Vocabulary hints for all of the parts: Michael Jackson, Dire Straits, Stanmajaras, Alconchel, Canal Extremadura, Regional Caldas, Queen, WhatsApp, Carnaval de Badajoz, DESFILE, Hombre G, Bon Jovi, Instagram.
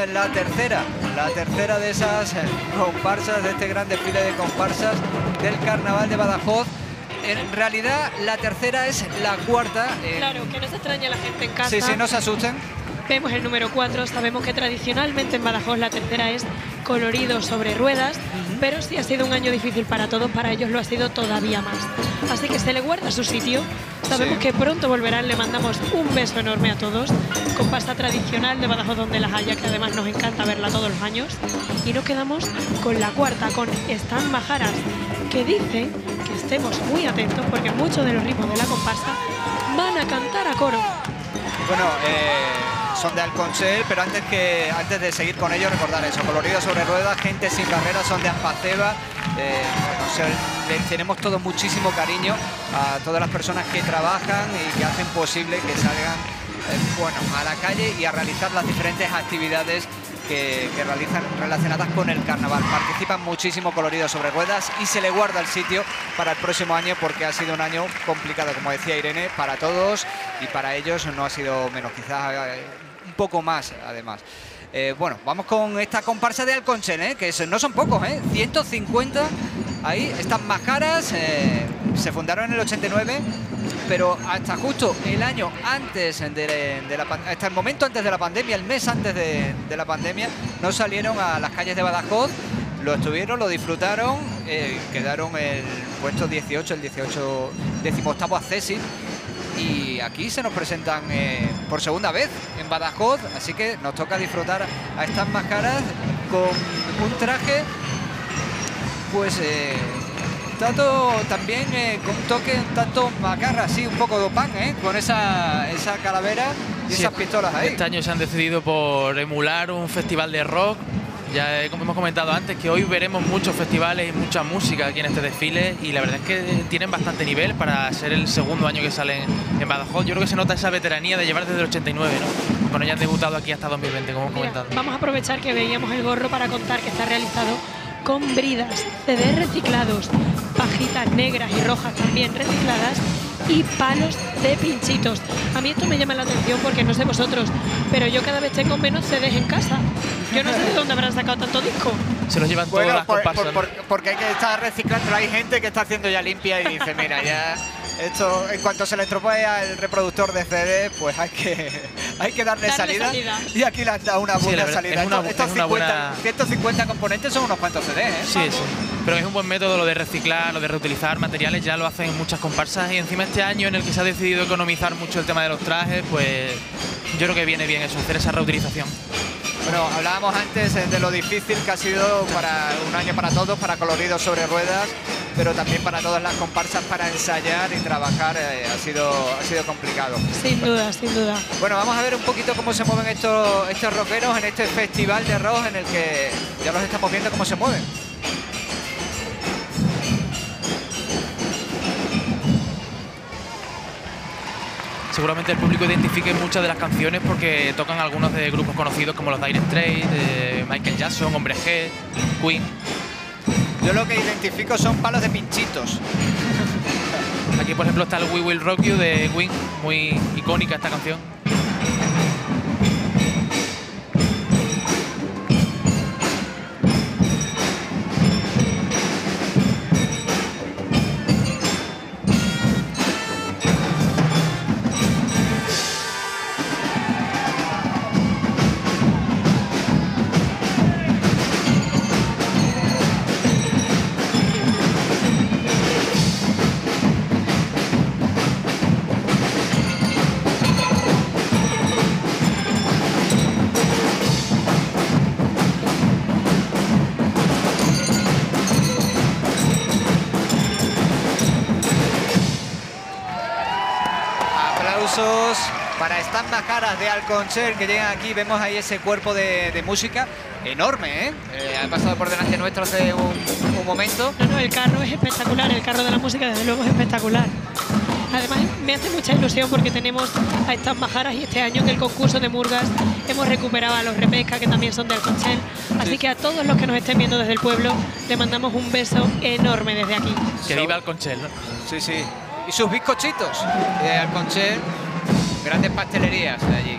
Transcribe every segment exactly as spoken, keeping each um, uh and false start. tenemos la tercera, la tercera de esas comparsas, de este gran desfile de comparsas del Carnaval de Badajoz. En realidad, la tercera es la cuarta. Eh... Claro, que no se extrañe a la gente en casa. Sí, sí, no se asusten. Vemos el número cuatro, sabemos que tradicionalmente en Badajoz la tercera es colorido sobre ruedas, uh-huh. pero si ha sido un año difícil para todos, para ellos lo ha sido todavía más. Así que se le guarda su sitio, sabemos sí. que pronto volverán, le mandamos un beso enorme a todos, con pasta tradicional de Badajoz donde las haya, que además nos encanta verla todos los años. Y nos quedamos con la cuarta, con Stanmajaras, que dicen que estemos muy atentos porque muchos de los ritmos de la comparsa van a cantar a coro. Bueno, eh... son de Alconchel, pero antes que antes de seguir con ellos, recordar eso, colorido sobre ruedas, gente sin carrera, son de Aspaceba. Eh, bueno, se, le, tenemos todo muchísimo cariño a todas las personas que trabajan y que hacen posible que salgan eh, bueno, a la calle y a realizar las diferentes actividades que, que realizan relacionadas con el carnaval. Participan muchísimo colorido sobre ruedas y se le guarda el sitio para el próximo año porque ha sido un año complicado, como decía Irene, para todos y para ellos no ha sido menos, quizás eh, un poco más además. Eh, bueno, vamos con esta comparsa de Alconchel, ¿eh? que no son pocos, ¿eh? ciento cincuenta, ahí están más caras, eh, se fundaron en el ochenta y nueve, pero hasta justo el año antes de, de la hasta el momento antes de la pandemia, el mes antes de, de la pandemia, no salieron a las calles de Badajoz, lo estuvieron, lo disfrutaron, eh, quedaron el puesto dieciocho, el dieciocho, decimoctavo accesis. Y aquí se nos presentan eh, por segunda vez en Badajoz, así que nos toca disfrutar a estas máscaras con un traje, pues, eh, tanto también eh, con un toque un tanto macarra, así, un poco de pan, eh, con esa, esa calavera y sí, esas pistolas ahí. Este año se han decidido por emular un festival de rock. Ya como hemos comentado antes, que hoy veremos muchos festivales y mucha música aquí en este desfile y la verdad es que tienen bastante nivel para ser el segundo año que salen en Badajoz. Yo creo que se nota esa veteranía de llevar desde el ochenta y nueve, ¿no? Bueno, ya han debutado aquí hasta dos mil veinte, como hemos comentado. Vamos a aprovechar que veíamos el gorro para contar que está realizado con bridas, C D reciclados, pajitas negras y rojas también recicladas y palos de pinchitos. A mí esto me llama la atención porque no sé vosotros, pero yo cada vez tengo menos C Ds en casa. Yo no sé de dónde habrán sacado tanto disco. Se los llevan bueno, todas las por, comparsas, por, por, ¿no? Porque hay que estar reciclando. Hay gente que está haciendo ya limpia y dice, mira, ya esto, en cuanto se le estropea el reproductor de C D, pues hay que, hay que darle, darle salida. salida. Y aquí le han dado una buena sí, salida. Es una, estos es una buena... ciento cincuenta componentes son unos cuantos C Ds, ¿eh? Sí, Vamos. sí. Pero es un buen método lo de reciclar, lo de reutilizar materiales. Ya lo hacen muchas comparsas y encima este año en el que se ha decidido economizar mucho el tema de los trajes, pues yo creo que viene bien eso, hacer esa reutilización. Bueno, hablábamos antes de lo difícil que ha sido para un año para todos, para coloridos sobre ruedas, pero también para todas las comparsas, para ensayar y trabajar, eh, ha sido, ha sido complicado. Sin duda, sin duda. Bueno, vamos a ver un poquito cómo se mueven estos, estos rockeros en este festival de rock en el que ya los estamos viendo cómo se mueven. Seguramente el público identifique muchas de las canciones porque tocan algunos de grupos conocidos como los Dire Straits, eh, Michael Jackson, Hombre G, Queen. Yo lo que identifico son palos de pinchitos. Aquí, por ejemplo, está el We Will Rock You de Queen, muy icónica esta canción. Para Stanmajaras de Alconchel que llegan aquí, vemos ahí ese cuerpo de, de música enorme, ¿eh? Eh, ha pasado por delante nuestro hace un, un momento. No, no, el carro es espectacular, el carro de la música desde luego es espectacular. Además me hace mucha ilusión porque tenemos a Stanmajaras y este año en el concurso de murgas hemos recuperado a los Repesca que también son de Alconchel, así que a todos los que nos estén viendo desde el pueblo le mandamos un beso enorme desde aquí. Que viva Alconchel, ¿no? Sí, sí. Y sus bizcochitos de Alconchel. Grandes pastelerías de allí.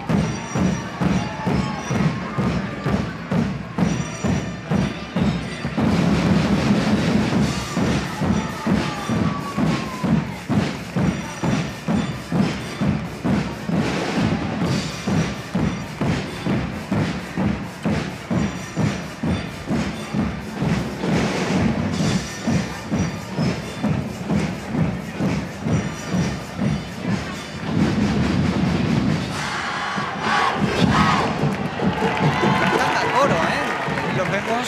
vemos,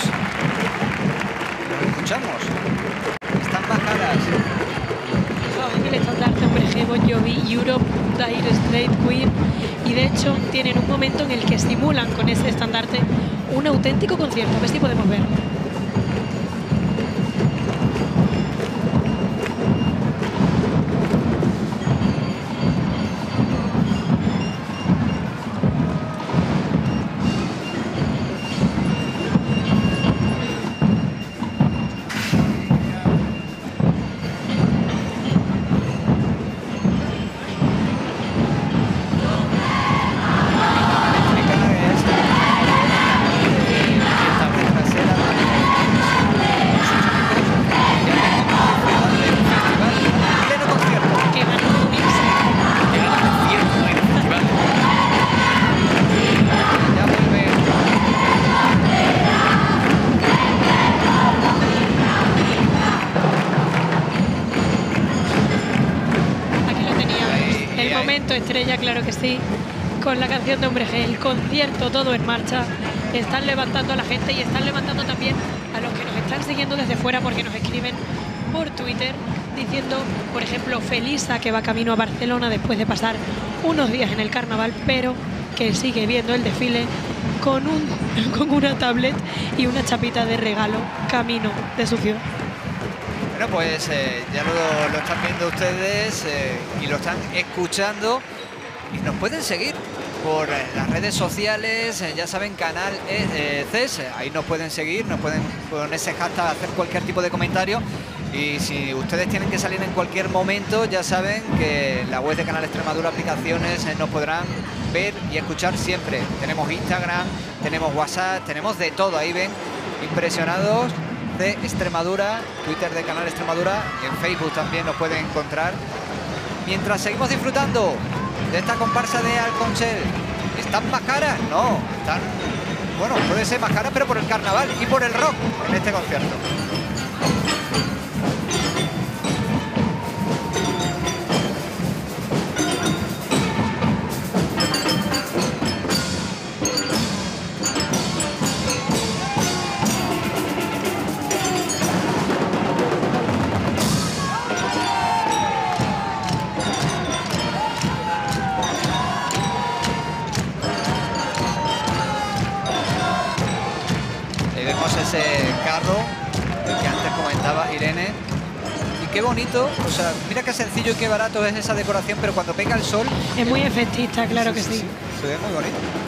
lo escuchamos. Stanmajaras. Hombre G, Bon Jovi, Europe, Dire Straits, Queen, y de hecho tienen un momento en el que simulan con ese estandarte un auténtico concierto. A ver si podemos ver. Estrella, claro que sí, con la canción de Hombre G, el concierto todo en marcha. Están levantando a la gente y están levantando también a los que nos están siguiendo desde fuera, porque nos escriben por Twitter diciendo, por ejemplo, Felisa, que va camino a Barcelona después de pasar unos días en el carnaval, pero que sigue viendo el desfile con, un, con una tablet y una chapita de regalo camino de su ciudad. Bueno, pues eh, ya lo, lo están viendo ustedes eh, y lo están escuchando, y nos pueden seguir por eh, las redes sociales, eh, ya saben, Canal eh, C E S, ahí nos pueden seguir, nos pueden con ese hashtag hacer cualquier tipo de comentario, y si ustedes tienen que salir en cualquier momento, ya saben que la web de Canal Extremadura, aplicaciones, eh, nos podrán ver y escuchar siempre. Tenemos Instagram, tenemos WhatsApp, tenemos de todo, ahí ven, impresionados de Extremadura, Twitter de Canal Extremadura, y en Facebook también nos pueden encontrar. Mientras seguimos disfrutando de esta comparsa de Alconchel, ¿están más caras? No, están, bueno, puede ser más caras, pero por el carnaval y por el rock en este concierto. Qué bonito, o sea, mira qué sencillo y qué barato es esa decoración, pero cuando pega el sol... Es muy efectista, claro que sí. Se ve muy bonito.